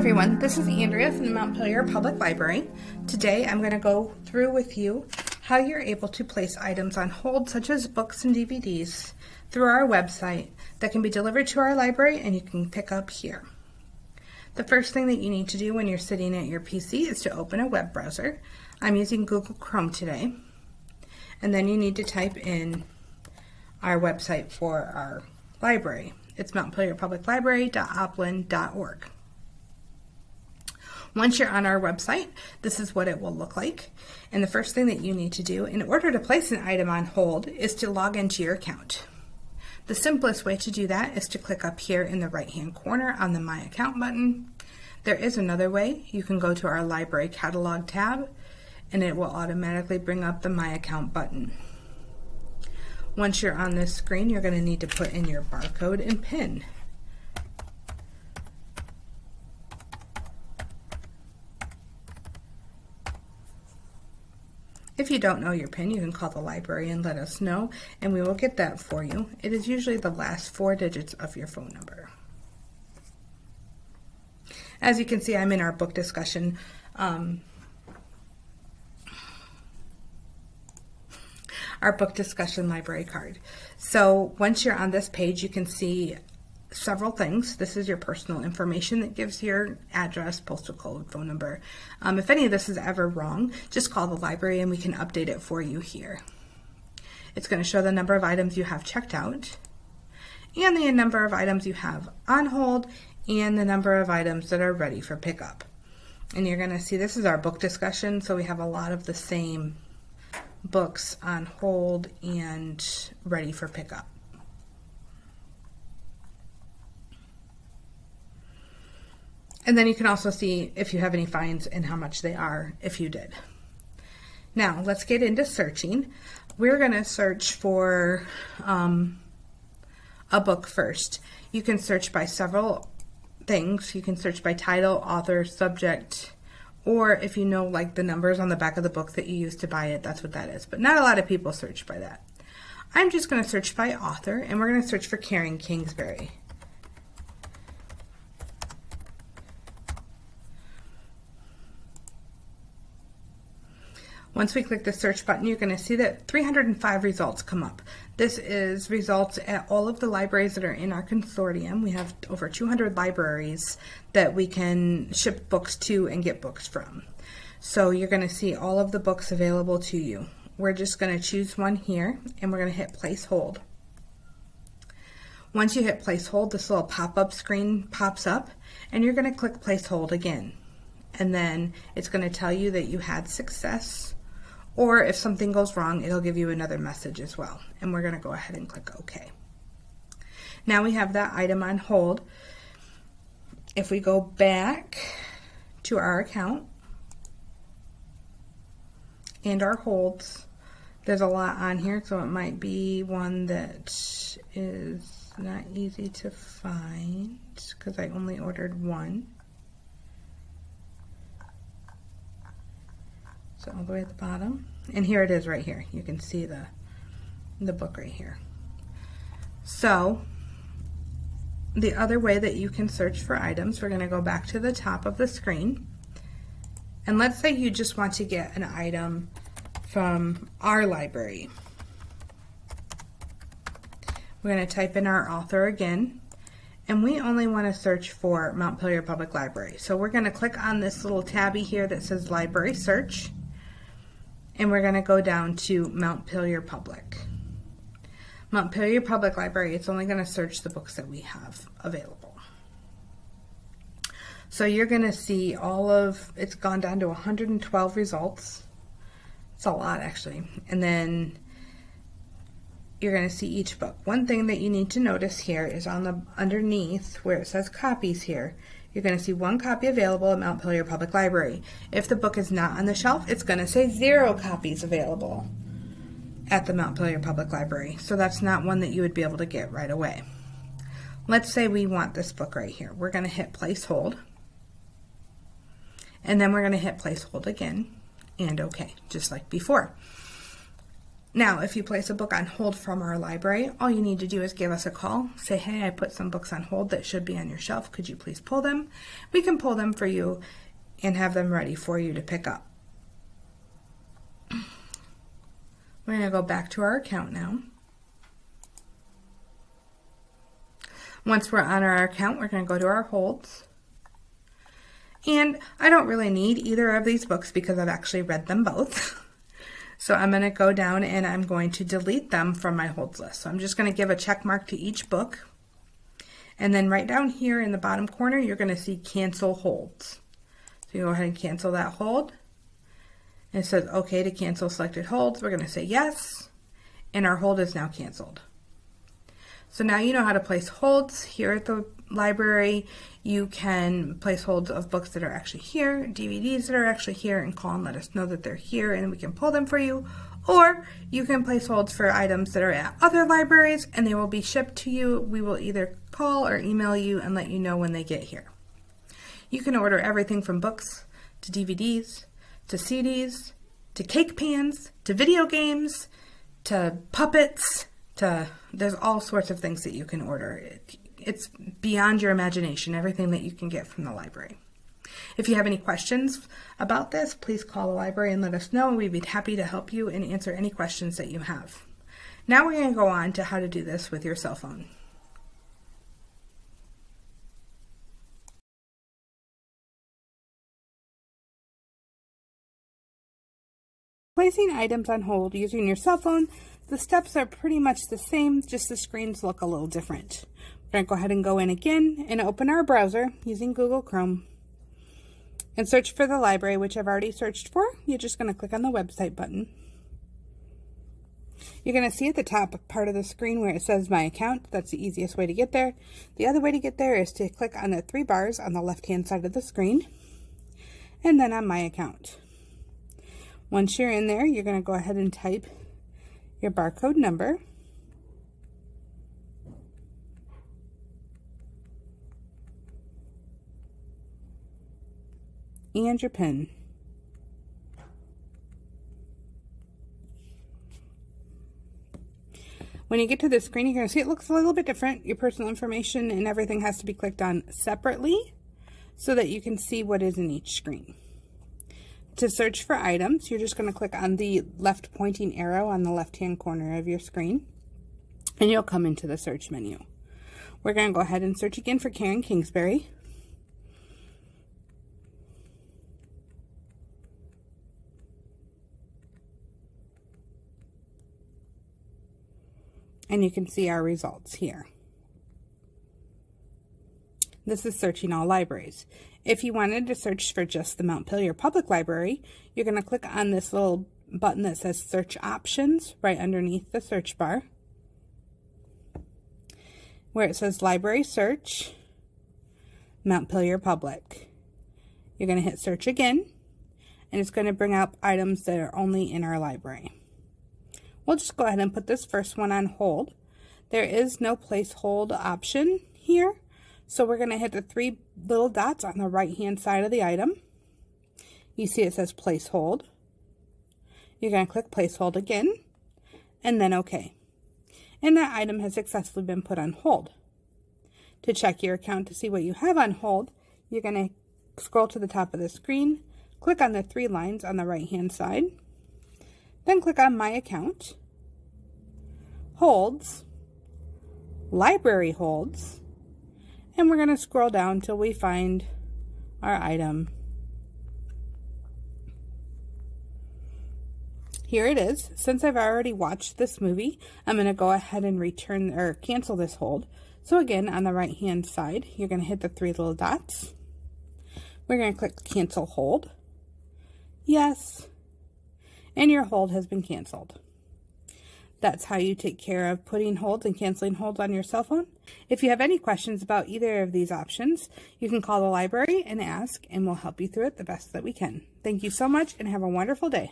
everyone, this is Andrea from the Montpelier Public Library. Today I'm going to go through with you how you're able to place items on hold, such as books and DVDs, through our website that can be delivered to our library and you can pick up here. The first thing that you need to do when you're sitting at your PC is to open a web browser. I'm using Google Chrome today. And then you need to type in our website for our library. It's montpelierpubliclibrary.oplin.org. Once you're on our website, this is what it will look like. And the first thing that you need to do in order to place an item on hold is to log into your account. The simplest way to do that is to click up here in the right-hand corner on the My Account button. There is another way. You can go to our Library Catalog tab, and it will automatically bring up the My Account button. Once you're on this screen, you're going to need to put in your barcode and PIN. If you don't know your PIN, you can call the library and let us know, and we will get that for you. It is usually the last 4 digits of your phone number. As you can see, I'm in our book discussion. Our book discussion library card. So once you're on this page, you can see several things. This is your personal information that gives your address, postal code, phone number. If any of this is ever wrong, just call the library and we can update it for you here. It's going to show the number of items you have checked out and the number of items you have on hold and the number of items that are ready for pickup. And you're going to see this is our book discussion, so we have a lot of the same books on hold and ready for pickup. And then you can also see if you have any fines and how much they are if you did. Now let's get into searching. We're going to search for a book first. You can search by several things. You can search by title, author, subject, or if you know like the numbers on the back of the book that you used to buy it, that's what that is. But not a lot of people search by that. I'm just going to search by author, and we're going to search for Karen Kingsbury. Once we click the search button, you're going to see that 305 results come up. This is results at all of the libraries that are in our consortium. We have over 200 libraries that we can ship books to and get books from. So you're going to see all of the books available to you. We're just going to choose one here, and we're going to hit place hold. Once you hit place hold, this little pop-up screen pops up, and you're going to click place hold again. And then it's going to tell you that you had success. Or if something goes wrong, it'll give you another message as well. And we're going to go ahead and click OK. Now we have that item on hold. If we go back to our account and our holds, there's a lot on here, so it might be one that is not easy to find because I only ordered one. So all the way at the bottom, and here it is right here. You can see the book right here. So the other way that you can search for items, we're going to go back to the top of the screen. And let's say you just want to get an item from our library. We're going to type in our author again, and we only want to search for Montpelier Public Library. So we're going to click on this little tabby here that says Library Search. And we're going to go down to Montpelier Public. Montpelier Public Library, it's only going to search the books that we have available. So you're going to see all of, it's gone down to 112 results. It's a lot actually. And then you're going to see each book. One thing that you need to notice here is on the underneath where it says copies here, you're going to see one copy available at Montpelier Public Library. If the book is not on the shelf, it's going to say 0 copies available at the Montpelier Public Library. So that's not one that you would be able to get right away. Let's say we want this book right here. We're going to hit place hold. And then we're going to hit place hold again and OK, just like before. Now, if you place a book on hold from our library, all you need to do is give us a call. Say, hey, I put some books on hold that should be on your shelf. Could you please pull them? We can pull them for you and have them ready for you to pick up. We're going to go back to our account now. Once we're on our account, we're going to go to our holds. And I don't really need either of these books because I've actually read them both. So I'm going to go down and I'm going to delete them from my holds list. So I'm just going to give a check mark to each book. And then right down here in the bottom corner, you're going to see cancel holds. So you go ahead and cancel that hold. And it says okay to cancel selected holds. We're going to say yes. And our hold is now canceled. So now you know how to place holds here at the library. You can place holds of books that are actually here, DVDs that are actually here, and call and let us know that they're here and we can pull them for you. Or you can place holds for items that are at other libraries and they will be shipped to you. We will either call or email you and let you know when they get here. You can order everything from books to DVDs to CDs to cake pans to video games to puppets. There's all sorts of things that you can order. It's beyond your imagination, everything that you can get from the library. If you have any questions about this, please call the library and let us know, and we'd be happy to help you and answer any questions that you have. Now we're going to go on to how to do this with your cell phone. Placing items on hold using your cell phone, the steps are pretty much the same, just the screens look a little different. We're going to go ahead and go in again and open our browser using Google Chrome and search for the library, which I've already searched for. You're just going to click on the website button. You're going to see at the top part of the screen where it says My Account. That's the easiest way to get there. The other way to get there is to click on the three bars on the left-hand side of the screen and then on My Account. Once you're in there, you're going to go ahead and type your barcode number. And your PIN. When you get to this screen, you're going to see it looks a little bit different. Your personal information and everything has to be clicked on separately so that you can see what is in each screen. To search for items, you're just going to click on the left pointing arrow on the left-hand corner of your screen, and you'll come into the search menu. We're going to go ahead and search again for Karen Kingsbury. And you can see our results here. This is searching all libraries. If you wanted to search for just the Montpelier Public Library, you're going to click on this little button that says Search Options right underneath the search bar, where it says Library Search, Montpelier Public. You're going to hit Search again, and it's going to bring up items that are only in our library. We'll just go ahead and put this first one on hold. There is no place hold option here. So we're going to hit the three little dots on the right-hand side of the item. You see it says place hold. You're going to click place hold again, and then OK. And that item has successfully been put on hold. To check your account to see what you have on hold, you're going to scroll to the top of the screen, click on the three lines on the right-hand side, then click on My Account, Holds, Library Holds, and we're going to scroll down till we find our item. Here it is. Since I've already watched this movie, I'm going to go ahead and return or cancel this hold. So again, on the right hand side, you're going to hit the three little dots. We're going to click cancel hold. Yes. And your hold has been canceled. That's how you take care of putting holds and canceling holds on your cell phone. If you have any questions about either of these options, you can call the library and ask, and we'll help you through it the best that we can. Thank you so much and have a wonderful day.